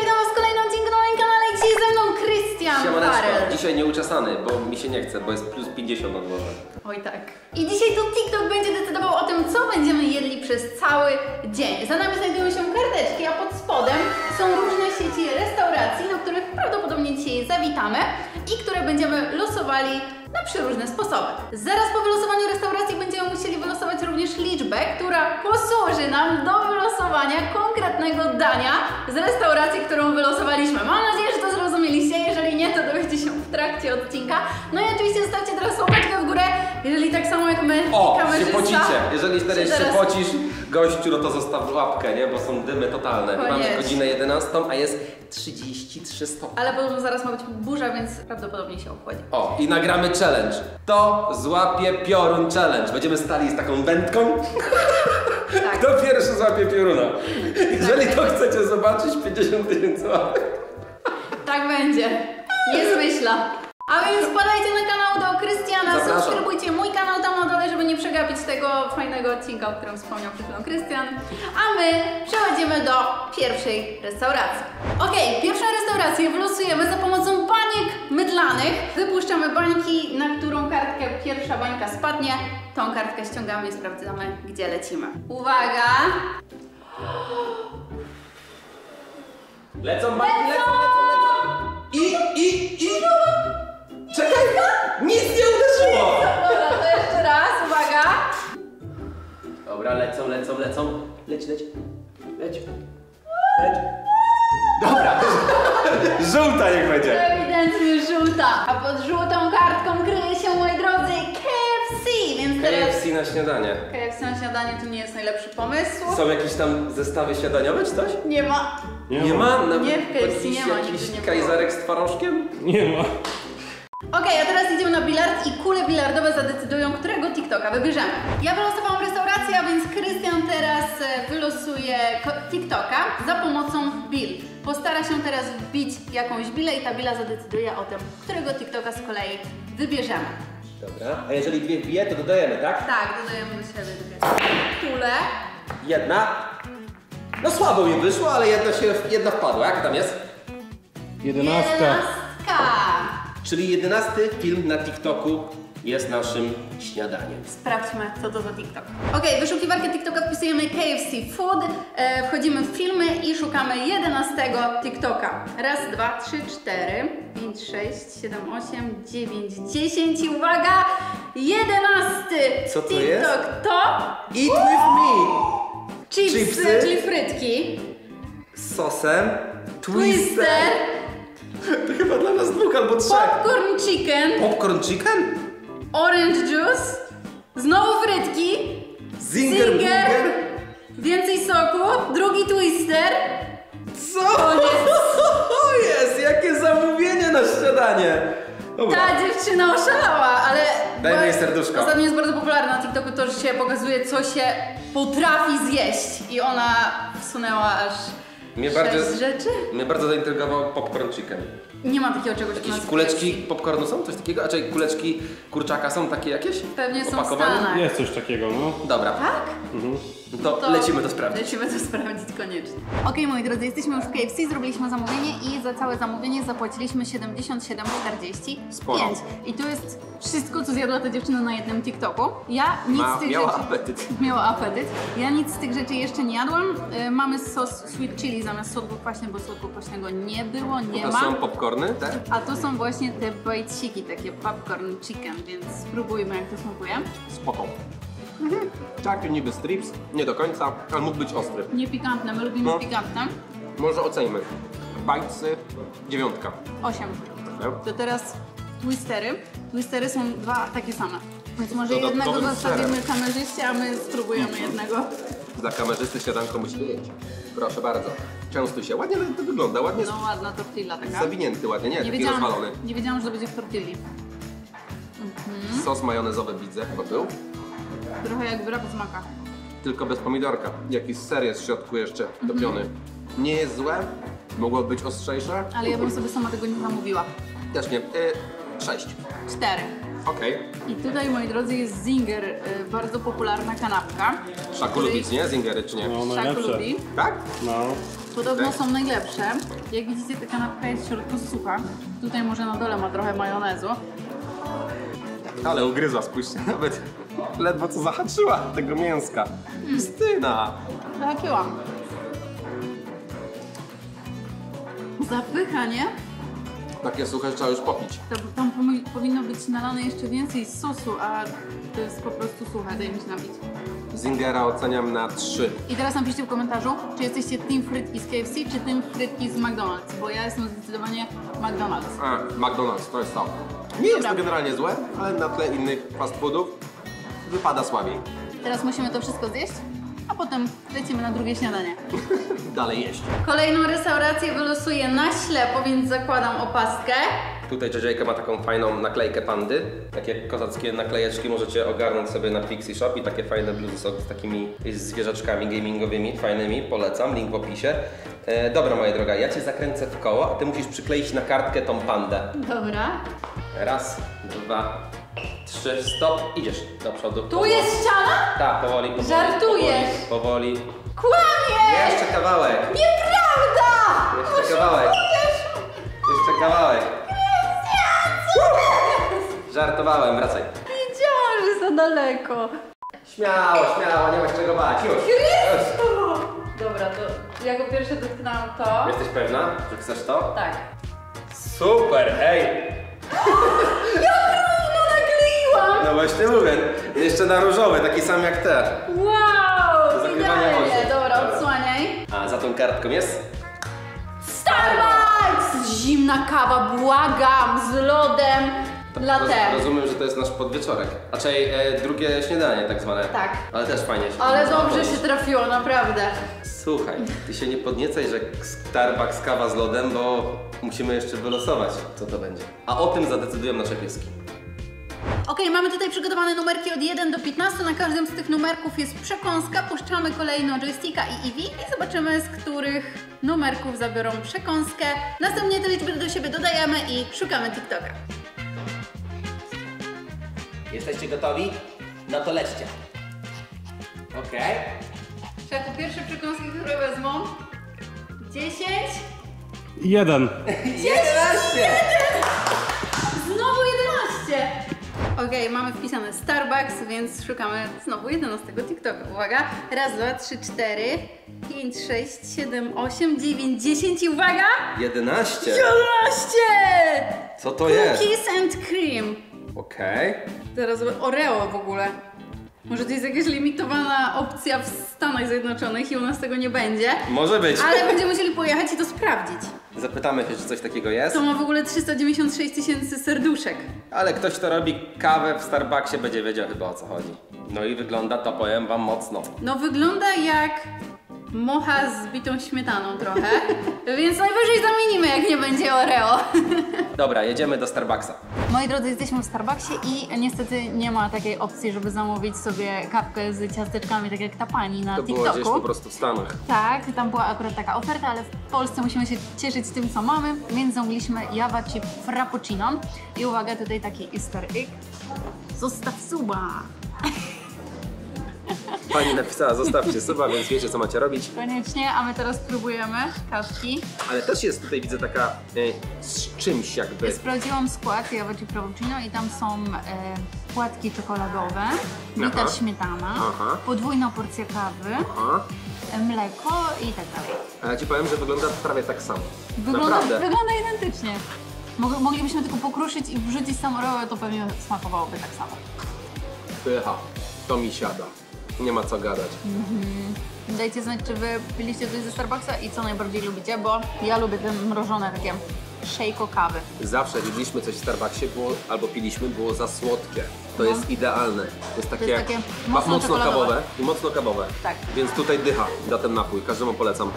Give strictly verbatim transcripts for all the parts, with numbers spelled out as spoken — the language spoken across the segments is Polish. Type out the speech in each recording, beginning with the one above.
witam was w kolejnym odcinku na moim kanale i dzisiaj ze mną Krystian Farell. Dzisiaj nieuczesany, bo mi się nie chce, bo jest plus pięćdziesiąt na dworze. Oj tak. I dzisiaj to TikTok będzie decydował o tym, co będziemy jedli przez cały dzień. Za nami znajdują się karteczki, a pod spodem są różne sieci restauracji, na których prawdopodobnie dzisiaj zawitamy i które będziemy losowali na przeróżne sposoby. Zaraz po wylosowaniu restauracji będziemy musieli wylosować również liczbę, która posłuży nam do wylosowania konkretnego dania z restauracji, którą wylosowaliśmy. Mam nadzieję, że to zrozumieliście. Jeżeli nie, to dowiecie się w trakcie odcinka. No i oczywiście zostawcie teraz łapeczkę w górę, jeżeli tak samo jak my. O, się pocicie. Jeżeli teraz się teraz... pocisz, gościu, no to zostaw łapkę, nie? Bo są dymy totalne. Koniecznie. Mamy godzinę jedenastą, a jest trzydzieści trzy stopnie. Ale podobno zaraz ma być burza, więc prawdopodobnie się ochłodzi. O, i nagramy challenge. To złapie piorun challenge. Będziemy stali z taką wędką. Tak. Kto pierwszy złapie pioruna? Jeżeli tak to będzie. Chcecie zobaczyć, pięćdziesiąt tysięcy łapek. Tak będzie. Nie zmyśla. A więc wpadajcie na kanał do Krystiana, zapraszam. Subskrybujcie mój kanał tam na dole, żeby nie przegapić tego fajnego odcinka, o którym wspomniał przed chwilą Krystian. A my przechodzimy do pierwszej restauracji. Okej, okay, pierwszą restaurację wylosujemy za pomocą baniek mydlanych. Wypuszczamy bańki, na którą kartkę pierwsza bańka spadnie. Tą kartkę ściągamy i sprawdzamy, gdzie lecimy. Uwaga! Lecą bańki, lecą, lecą, lecą! I, i, i! Czekaj! Nic nie uderzyło! Dobra, to jeszcze raz, uwaga! Dobra, lecą, lecą, lecą. Leć, leć, leć, leć. Dobra! Żółta niech będzie! Ewidentnie żółta! A pod żółtą kartką kryje się, moi drodzy, K F C! Więc teraz... K F C na śniadanie. K F C na śniadanie to nie jest najlepszy pomysł. Są jakieś tam zestawy śniadaniowe czy coś? Nie ma. Nie, nie ma? Nawet nie w K F C nie ma. Jakiś nie kajzarek z twarożkiem? Nie ma. Okej, okay, a teraz idziemy na bilard i kule bilardowe zadecydują, którego TikToka wybierzemy. Ja wylosowałam restaurację, a więc Krystian teraz wylosuje TikToka za pomocą bil. Postara się teraz wbić jakąś bilę i ta bila zadecyduje o tym, którego TikToka z kolei wybierzemy. Dobra, a jeżeli dwie bije, to dodajemy, tak? Tak, dodajemy do siebie dwie. Kule. Jedna. No słabo mi wyszło, ale jedna, się, jedna wpadła. Jak tam jest? Jedenastka. Jedenastka. Czyli jedenasty film na TikToku jest naszym śniadaniem. Sprawdźmy, co to za TikTok. Okej, okay, w wyszukiwarkę TikToka wpisujemy K F C Food, e, wchodzimy w filmy i szukamy jedenastego TikToka. Raz, dwa, trzy, cztery, pięć, sześć, siedem, osiem, dziewięć, dziesięć i uwaga! jedenasty co to TikTok jest? To... Eat with me! Chipsy, Chipsy, czyli frytki. Z sosem. Twister. Twister. To chyba dla nas dwóch albo trzech. Popcorn chicken. Popcorn chicken? Orange juice. Znowu frytki. Zinger, Zinger. Burger. Więcej soku. Drugi twister. Co? To jest! Jakie zamówienie na śniadanie! Dobra. Ta dziewczyna oszalała, ale... Daj jej serduszko. Ostatnio jest bardzo popularne na TikToku to, że się pokazuje, co się potrafi zjeść. I ona wsunęła aż... Mnie bardzo, rzeczy? Mnie bardzo zaintrygował popcorn chicken. Nie ma takiego czegoś. Jakieś kuleczki popcornu są? Coś takiego? A czy kuleczki kurczaka są takie jakieś? Pewnie są w Stanach. Jest coś takiego, no. Dobra. Tak? Mhm. To, to lecimy to sprawdzić. Lecimy to sprawdzić koniecznie. Okej, moi drodzy, jesteśmy już w K F C, zrobiliśmy zamówienie i za całe zamówienie zapłaciliśmy siedemdziesiąt siedem czterdzieści pięć. I to jest wszystko, co zjadła ta dziewczyna na jednym TikToku. Ja nic Ma, z tych miała rzeczy... apetyt. Miała apetyt. Ja nic z tych rzeczy jeszcze nie jadłam. Yy, mamy sos sweet chili zamiast sodu kwaśny, bo sodu kwaśnego nie było, nie to ma. To są popcorny, tak? A to są właśnie te bajciki, takie popcorn chicken, więc spróbujmy, jak to smakuje. Spoko. Mhm. Taki niby strips, nie do końca, ale mógł być ostry. Nie pikantne, my lubimy no. pikantne. Może ocenimy. Bajcy dziewiątka. Osiem. To teraz twistery. Twistery są dwa takie same. Więc może do, do, jednego zostawimy kamerzyście, a my spróbujemy mhm. jednego. Dla kamerzysty śniadanko musi jeść. Proszę bardzo. Częstuj się. Ładnie to wygląda, ładnie. No ładna tortilla taka. Zawinięty ładnie, nie? Nie wiedziałam, nie wiedziałam, że to będzie w tortilli. Mhm. Sos majonezowy widzę, chyba był. Trochę jak wyrab z maka. Tylko bez pomidorka. Jakiś ser jest w środku jeszcze topiony. Mm -hmm. Nie jest złe, mogło być ostrzejsze. Ale ja bym sobie sama tego nie zamówiła. Też nie. Y sześć. Cztery. Okej. Okay. I tutaj, moi drodzy, jest Zinger, bardzo popularna kanapka. Szaku lubi, nie? Zingery, czy nie? No, Szaku lubi. Tak? No. Podobno tak. Są najlepsze. Jak widzicie, ta kanapka jest w środku sucha. Tutaj może na dole ma trochę majonezu. Ale ugryzła, spójrzcie, nawet ledwo co zahaczyła tego mięska. Krystyna! Hmm. Zahaczyłam. Zapycha, nie? Takie suche trzeba już popić. To, tam powinno być nalane jeszcze więcej sosu, a to jest po prostu suche, daj mi się napić. Zingera oceniam na trzy. I teraz napiszcie w komentarzu, czy jesteście team frytki z K F C, czy team frytki z McDonald's, bo ja jestem zdecydowanie McDonald's. A, McDonald's, to jest to. Nie jest to generalnie złe, ale na tle innych fast foodów wypada słabiej. Teraz musimy to wszystko zjeść, a potem lecimy na drugie śniadanie. Dalej jeść. Kolejną restaurację wylosuję na ślepo, więc zakładam opaskę. Tutaj Czedziejka ma taką fajną naklejkę pandy. Takie kozackie naklejeczki możecie ogarnąć sobie na Pixi Shop i takie fajne bluzy z takimi zwierzaczkami gamingowymi, fajnymi. Polecam, link w opisie. E, dobra moja droga, ja Cię zakręcę w koło, a Ty musisz przykleić na kartkę tą pandę. Dobra. Raz, dwa, trzy, stop. Idziesz do przodu. Tu powoli. Jest ściana? Tak, powoli, powoli. Żartujesz. Powoli. powoli. Kłamiesz! Jeszcze kawałek. Nieprawda! Jeszcze Muszę kawałek. Kłamiesz. Jeszcze kawałek. Żartowałem, wracaj. Wiedziałam, że za daleko. Śmiało, śmiało, nie masz czego bać. Krystian! Dobra, to ja go pierwsze dotknęłam to. Jesteś pewna, że chcesz to? Tak. Super, hej! Ja równo nakleiłam! No właśnie mówię, jeszcze na różowe, taki sam jak te. Wow, idealnie. Dobra, odsłaniaj. A za tą kartką jest? Starbucks! Zimna kawa, błagam, z lodem. Latte. Rozumiem, że to jest nasz podwieczorek. Raczej e, drugie śniadanie tak zwane. Tak. Ale też fajnie się Ale dobrze podnieść. się trafiło, naprawdę. Słuchaj, ty się nie podniecaj, że Starbucks kawa z lodem, bo musimy jeszcze wylosować, co to będzie. A o tym zadecydują nasze pieski. Okej, okay, mamy tutaj przygotowane numerki od jeden do piętnastu. Na każdym z tych numerków jest przekąska. Puszczamy kolejno joysticka i Eevee i zobaczymy, z których numerków zabiorą przekąskę. Następnie te liczby do siebie dodajemy i szukamy TikToka. Jesteście gotowi? No to lećcie. Okej. Okay. Szefu, pierwsze przekąski, które wezmą. dziesięć. jeden. jedenaście. Znowu jedenaście. Okej, okay, mamy wpisane Starbucks, więc szukamy znowu jedenastego TikToka. Uwaga. Raz, dwa, trzy, cztery, pięć, sześć, siedem, osiem, dziewięć, dziesięć i uwaga. jedenaście. jedenaście. Co to Cookies jest? Cookies and cream. Okej. Okay. Teraz Oreo w ogóle. Może to jest jakaś limitowana opcja w Stanach Zjednoczonych i u nas tego nie będzie. Może być. Ale będziemy musieli pojechać i to sprawdzić. Zapytamy się, czy coś takiego jest. To ma w ogóle trzysta dziewięćdziesiąt sześć tysięcy serduszek. Ale ktoś, kto robi kawę w Starbucksie, będzie wiedział chyba, o co chodzi. No i wygląda to, powiem wam, mocno. No wygląda jak mocha z bitą śmietaną trochę. Więc najwyżej zamienimy, jak nie będzie Oreo. Dobra, jedziemy do Starbucksa. Moi drodzy, jesteśmy w Starbucksie i niestety nie ma takiej opcji, żeby zamówić sobie kawkę z ciasteczkami, tak jak ta pani na to TikToku. To było gdzieś po prostu w Stanach. Tak, tam była akurat taka oferta, ale w Polsce musimy się cieszyć tym, co mamy, więc zamówiliśmy Java Chip Frappuccino. I uwaga, tutaj taki easter egg. Zostaw suba! Pani napisała, zostawcie suba, więc wiecie, co macie robić. Koniecznie, a my teraz próbujemy kawki. Ale też jest tutaj, widzę, taka e, z czymś jakby. Sprawdziłam skład Java Chip Frappuccino i tam są e, płatki czekoladowe, bita śmietana, aha, podwójna porcja kawy, aha, mleko i tak dalej. Ale Ci powiem, że wygląda prawie tak samo. Wygląda, wygląda identycznie. Moglibyśmy tylko pokruszyć i wrzucić sam oreo, to pewnie smakowałoby tak samo. Pycha, to mi siada. Nie ma co gadać. Mm-hmm. Dajcie znać, czy wy piliście coś ze Starbucksa i co najbardziej lubicie, bo ja lubię te mrożone takie szejko kawy. Zawsze jedliśmy coś w Starbucksie było, albo piliśmy, było za słodkie. To no. jest idealne. To jest takie, to jest takie mocno, mocno kawowe i mocno kawowe. Tak. Więc tutaj dycha za ten napój. Każdemu polecam.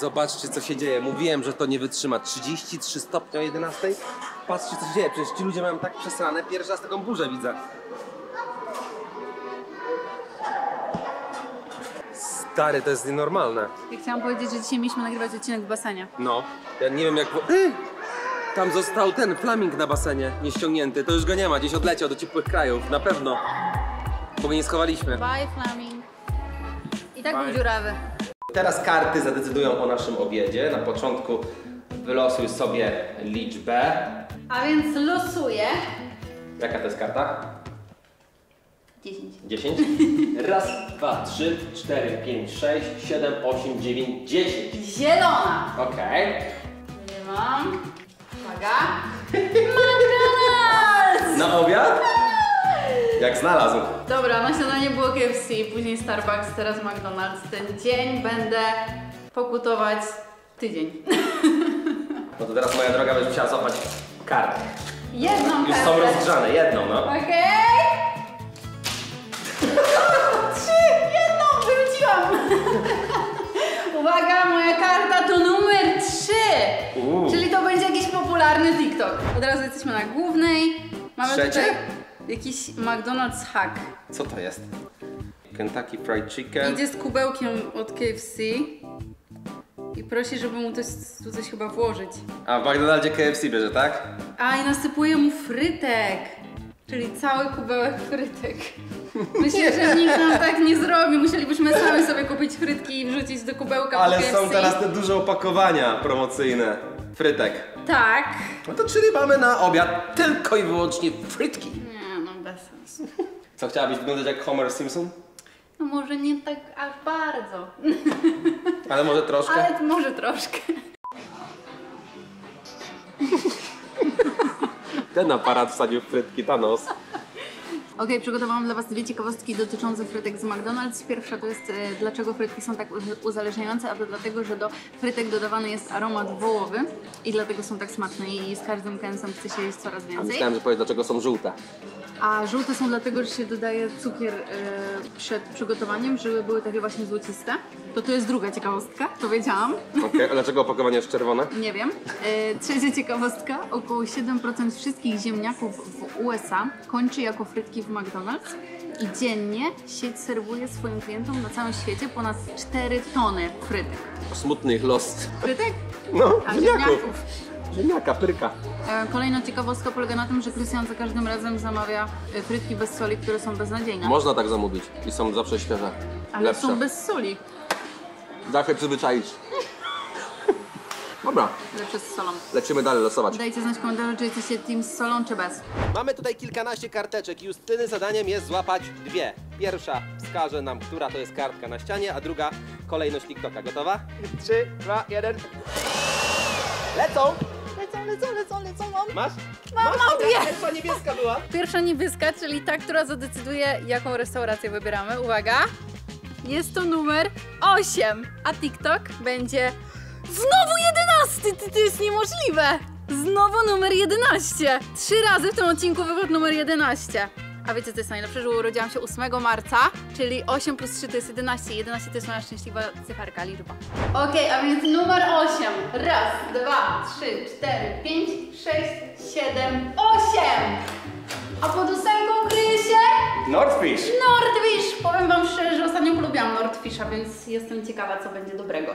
Zobaczcie, co się dzieje. Mówiłem, że to nie wytrzyma. trzydzieści trzy stopnie o jedenastej. Patrzcie, co się dzieje. Przecież ci ludzie mają tak przesrane. Pierwszy raz taką burzę widzę. Stary, to jest nienormalne. Ja chciałam powiedzieć, że dzisiaj mieliśmy nagrywać odcinek w basenie. No, ja nie wiem jak... Yy! Tam został ten flaming na basenie, nieściągnięty. To już go nie ma, gdzieś odleciał do ciepłych krajów, na pewno. Bo go nie schowaliśmy. Bye flaming. I tak Bye. był dziurawy. Teraz karty zadecydują o naszym obiedzie. Na początku wylosuj sobie liczbę. A więc losuję. Jaka to jest karta? dziesięć. Raz, dwa, trzy, cztery, pięć, sześć, siedem, osiem, dziewięć, dziesięć. Zielona. Okej. Okay. Nie mam. Uwaga. McDonald's! Na obiad? Jak znalazł. Dobra, na śniadanie było K F C, później Starbucks, teraz McDonald's. Ten dzień będę pokutować tydzień. No to teraz, moja droga, będziesz musiała złapać kartę. Jedną kartę. Już są rozgrzane, jedną, no. Okej. Okay. Trzy! Jedną! Wróciłam! Uwaga, moja karta to numer trzy! Uuu. Czyli to będzie jakiś popularny TikTok. Od razu jesteśmy na głównej. Mamy Trzecie? tutaj jakiś McDonald's hack. Co to jest? Kentucky Fried Chicken. Idzie z kubełkiem od K F C i prosi, żeby mu coś, tu coś chyba włożyć. A w McDonaldzie K F C bierze, tak? A i nasypuje mu frytek. Czyli cały kubełek frytek. Myślę, że nikt nam tak nie zrobi. Musielibyśmy sami sobie kupić frytki i wrzucić do kubełka. Ale są teraz te duże opakowania promocyjne frytek. Tak. No to czyli mamy na obiad tylko i wyłącznie frytki. Nie, no bez sensu. Co, chciałabyś wyglądać jak Homer Simpson? No może nie tak aż bardzo. Ale może troszkę? Ale może troszkę. Ten aparat wsadził frytki, ta nos. Okej, okay, przygotowałam dla Was dwie ciekawostki dotyczące frytek z McDonald's. Pierwsza to jest, e, dlaczego frytki są tak uzależniające, a to dlatego, że do frytek dodawany jest aromat wołowy i dlatego są tak smaczne i z każdym kęsem chce się jeść coraz więcej. A myślałem, że powiedz, dlaczego są żółte. A żółte są dlatego, że się dodaje cukier e, przed przygotowaniem, żeby były takie właśnie złociste. To to jest druga ciekawostka, to wiedziałam. Okej, okay, a dlaczego opakowanie jest czerwone? Nie wiem. E, trzecia ciekawostka, około siedem procent wszystkich ziemniaków w U S A kończy jako frytki w McDonald's i dziennie sieć serwuje swoim klientom na całym świecie ponad cztery tony frytek. Smutny ich los. Frytek? No, a ziemniaków. ziemniaków. Ziemniaka, pyrka. Kolejna ciekawostka polega na tym, że Krystian za każdym razem zamawia frytki bez soli, które są beznadziejne. Można tak zamówić i są zawsze świeże. Ale lepsze. Są bez soli. Da się przyzwyczaić. Dobra. Lecz z solą. Lecimy dalej losować. Dajcie znać w komentarzu, czy jesteście team z solą, czy bez. Mamy tutaj kilkanaście karteczek. Justyny zadaniem jest złapać dwie. Pierwsza wskaże nam, która to jest kartka na ścianie, a druga kolejność TikToka. Gotowa? Trzy, dwa, jeden. Lecą! Lecą, lecą, lecą, lecą. Mam. Masz? Mam, Masz? mam dwie! Pierwsza niebieska była. Pierwsza niebieska, czyli ta, która zadecyduje, jaką restaurację wybieramy. Uwaga! Jest to numer osiem, a TikTok będzie... Znowu jedenasty! To, to jest niemożliwe! Znowu numer jedenaście! Trzy razy w tym odcinku wypadł numer jedenaście. A wiecie, co jest najlepsze, że urodziłam się ósmego marca, czyli osiem plus trzy to jest jedenaście. jedenaście to jest moja szczęśliwa cyferka, liczba. Okej, a więc numer osiem. Raz, dwa, trzy, cztery, pięć, sześć, siedem, osiem! A pod ósemką kryje się... Nordfish! Nordfish! Powiem Wam szczerze, że ostatnio polubiłam Nordfisha, więc jestem ciekawa, co będzie dobrego.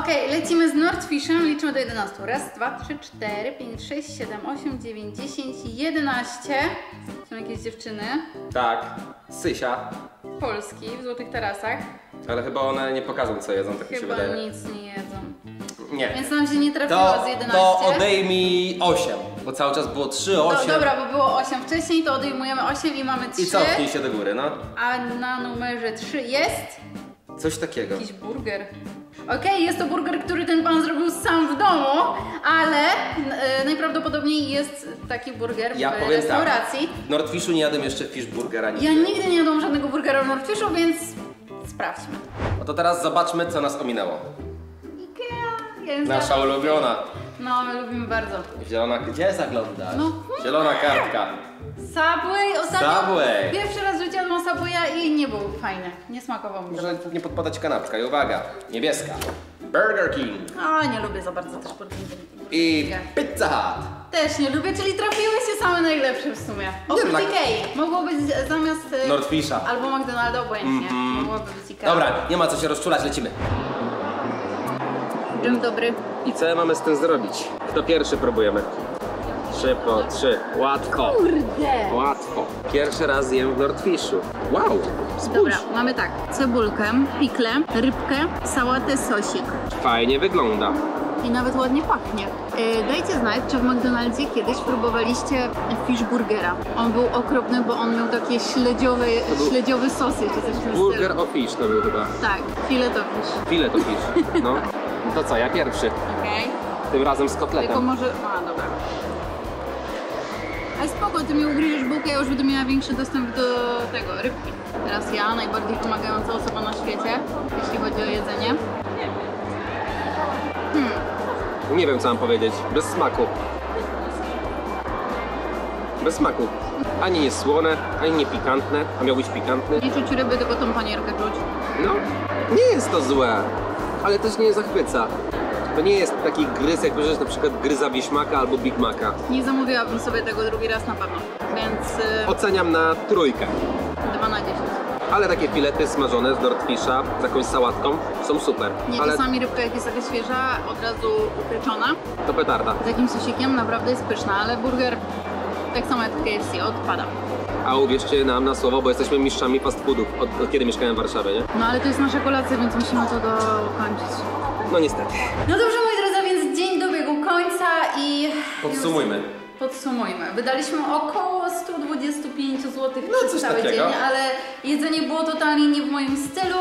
Okej, lecimy z Nordfishem, liczymy do jedenastu. Raz, dwa, trzy, cztery, pięć, sześć, siedem, osiem, dziewięć, dziesięć, jedenaście. Są jakieś dziewczyny. Tak, Sysia. Polski, w złotych tarasach. Ale chyba one nie pokażą, co jedzą, tak chyba mi się wydaje. Chyba nic nie jedzą. Nie. Więc nam się nie trafiło to, z jedenastu. To odejmij osiem, bo cały czas było trzy, osiem. No dobra, bo było osiem wcześniej, to odejmujemy osiem i mamy trzy. I cofnij się do góry, no. A na numerze trzy jest... Coś takiego. Jakiś burger. Okej, okay, jest to burger, który ten pan zrobił sam w domu, ale e, najprawdopodobniej jest taki burger w ja restauracji. Tak. W Nordfishu nie jadłem jeszcze fish burgera. Nigdy. Ja nigdy nie jadłam żadnego burgera w Nordfishu, więc sprawdźmy. No to teraz zobaczmy, co nas ominęło. Nasza ulubiona. No, my lubimy bardzo. Zielona, gdzie zaglądasz? No. Zielona kartka. Subway, ostatnio Subway. Pierwszy raz rzuciłam Subwaya i nie był fajny. Nie smakował mi. Może nie podpadać kanapka i uwaga, niebieska. Burger King. A, nie lubię za bardzo też Burger King. I Pizza Hut. Też nie lubię, czyli trafiły się same najlepsze w sumie. Oprócz Ikei. Mogło być zamiast... Nordfisha. Albo McDonalda, obojętnie. Mm-hmm. Mogłoby być Ikea. Dobra, nie ma co się rozczulać, lecimy. Dzień dobry. I co mamy z tym zrobić? Kto pierwszy próbujemy? Trzy po trzy. Łatwo. Kurde. Łatwo. Pierwszy raz jem w Nordfishu. Wow. Spójrz. Dobra, mamy tak. Cebulkę, pikle, rybkę, sałatę, sosik. Fajnie wygląda. I nawet ładnie pachnie. Yy, dajcie znać, czy w McDonaldzie kiedyś próbowaliście fish burgera. On był okropny, bo on miał takie śledziowe, śledziowy sosy, czy coś w tym Burger stylu. O fish to był chyba. Tak, filet o fish. Filet o fish, no. To co, ja pierwszy. Okej. Okay. Tym razem z kotletem. Tylko może... A, dobra. A spoko, ty mi ugryziesz bułkę, ja już będę miała większy dostęp do tego, rybki. Teraz ja, najbardziej pomagająca osoba na świecie, jeśli chodzi o jedzenie. Nie wiem, co mam powiedzieć. Bez smaku. Bez smaku. Ani nie słone, ani nie pikantne. A miał być pikantny. Nie czuć ryby, tylko tą panierkę czuć. No, nie jest to złe, ale też nie zachwyca. To nie jest taki gryz, jak możesz na przykład gryza Wieśmaka albo Big Maca. Nie zamówiłabym sobie tego drugi raz na pewno, więc... Oceniam na trójkę. dwa na dziesięć. Ale takie filety smażone z Nordfisha z jakąś sałatką są super. Nie, ale... czasami rybka jak jest taka świeża, od razu upieczona. To petarda. Z jakimś sosikiem naprawdę jest pyszna, ale burger tak samo jak w K F C odpada. A uwierzcie nam na słowo, bo jesteśmy mistrzami fast foodów od, od kiedy mieszkałem w Warszawie, nie? No ale to jest nasza kolacja, więc musimy to dokończyć. No niestety. No dobrze moi drodzy, więc dzień dobiegł końca i... Podsumujmy. Podsumujmy. Wydaliśmy około sto dwadzieścia pięć złotych no, przez cały dzień, ale jedzenie było totalnie nie w moim stylu.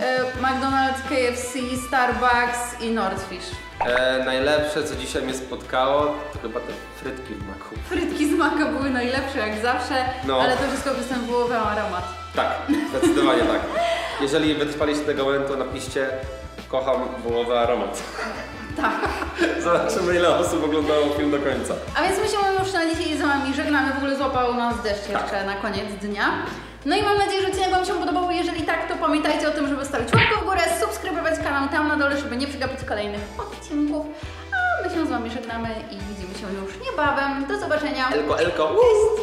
E, McDonald's, K F C, Starbucks i Nordfish. E, najlepsze, co dzisiaj mnie spotkało, to chyba te frytki w maku. Frytki z maka były najlepsze jak zawsze, no. Ale to wszystko występowało w aromat. Tak, zdecydowanie tak. Jeżeli wytrwaliście tego momentu, napiszcie kocham wołowy aromat. Tak. Zobaczymy, ile osób oglądało film do końca. A więc my się już na dzisiaj z wami żegnamy. W ogóle złapał nas deszcz tak. Jeszcze na koniec dnia. No i mam nadzieję, że odcinek wam się podobał. Jeżeli tak, to pamiętajcie o tym, żeby stawić łapkę w górę, subskrybować kanał tam na dole, żeby nie przegapić kolejnych odcinków. A my się z wami żegnamy i widzimy się już niebawem. Do zobaczenia. Elko, elko. Cześć.